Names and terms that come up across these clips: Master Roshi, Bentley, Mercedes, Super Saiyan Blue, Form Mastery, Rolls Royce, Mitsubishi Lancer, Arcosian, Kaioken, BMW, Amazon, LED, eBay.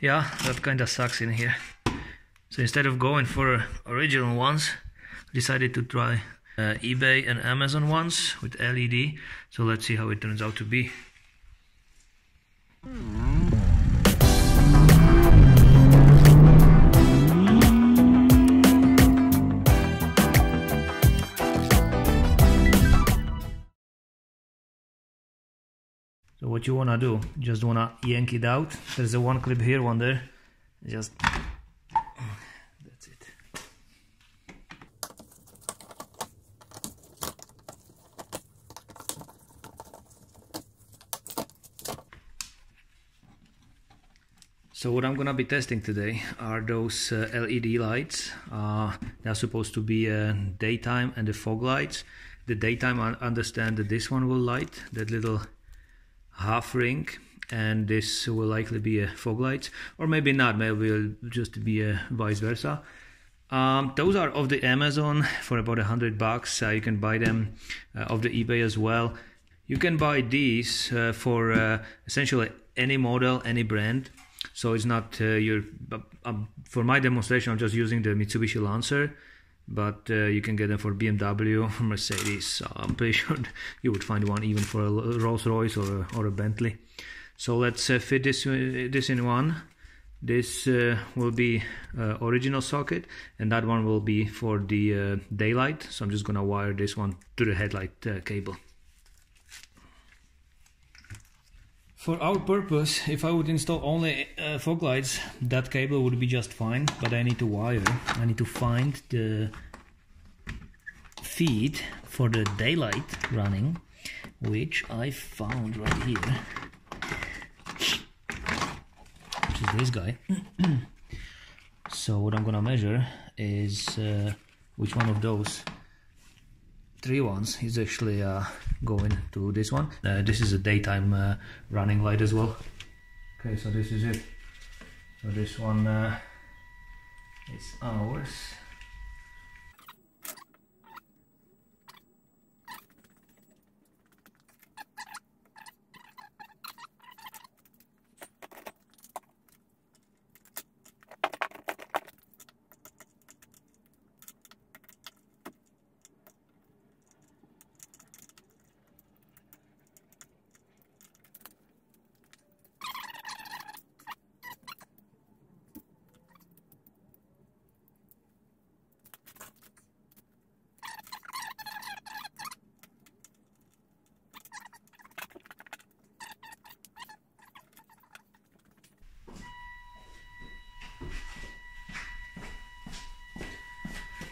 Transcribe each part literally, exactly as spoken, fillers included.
yeah, that kind of sucks in here. So instead of going for original ones, decided to try uh, eBay and Amazon ones with L E D. So let's see how it turns out to be. So what you wanna do, just wanna yank it out. There's a one clip here, one there, just So what I'm gonna be testing today are those uh, L E D lights. Uh, they're supposed to be uh, daytime and the fog lights. The daytime, I understand that this one will light, that little half ring, and this will likely be a fog lights, or maybe not, maybe it'll just be a vice versa. Um, those are of the Amazon for about a hundred bucks. Uh, you can buy them uh, off the eBay as well. You can buy these uh, for uh, essentially any model, any brand. So it's not uh, your, uh, for my demonstration I'm just using the Mitsubishi Lancer, but uh, you can get them for B M W, Mercedes, so I'm pretty sure you would find one even for a Rolls Royce or a, or a Bentley. So let's uh, fit this, uh, this in one. This uh, will be uh, original socket, and that one will be for the uh, daylight, so I'm just gonna wire this one to the headlight uh, cable. For our purpose, if I would install only uh, fog lights, that cable would be just fine, but I need to wire, I need to find the feed for the daylight running, which I found right here, which is this guy. So what I'm gonna measure is uh, which one of those three ones is actually uh, going to this one. Uh, this is a daytime uh, running light as well. Okay, so this is it. So this one uh, is ours.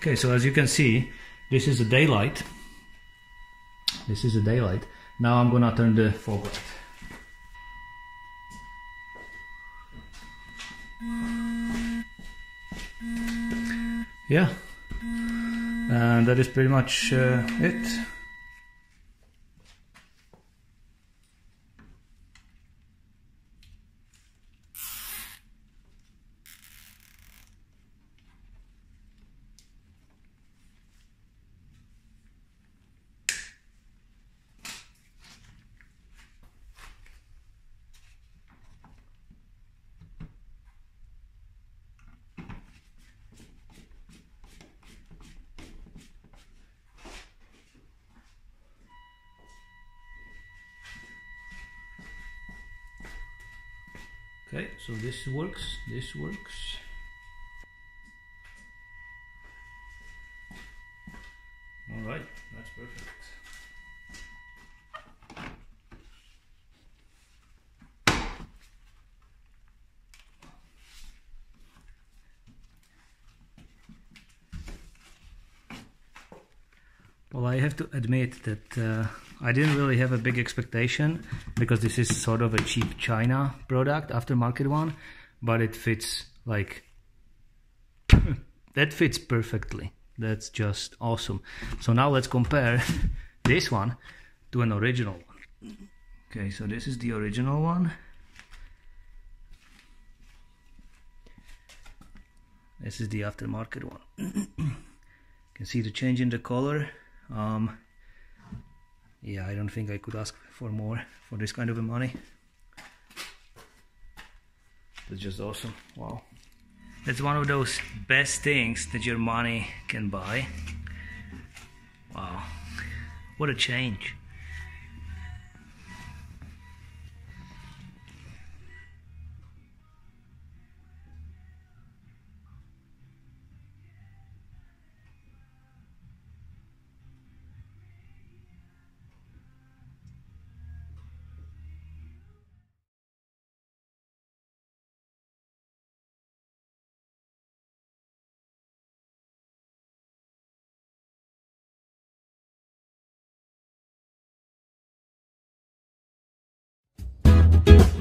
Okay, so as you can see, this is a daylight. This is a daylight. Now I'm gonna turn the fog light. Yeah, and that is pretty much uh, it. Okay, so this works, this works. All right, that's perfect. Well, I have to admit that uh, I didn't really have a big expectation, because this is sort of a cheap China product, aftermarket one, but it fits like that fits perfectly. That's just awesome. So now let's compare this one to an original one. Okay, so this is the original one. This is the aftermarket one. You can see the change in the color. Um, Yeah, I don't think I could ask for more for this kind of money. It's just awesome. Wow. It's one of those best things that your money can buy. Wow. What a change. We'll be right back.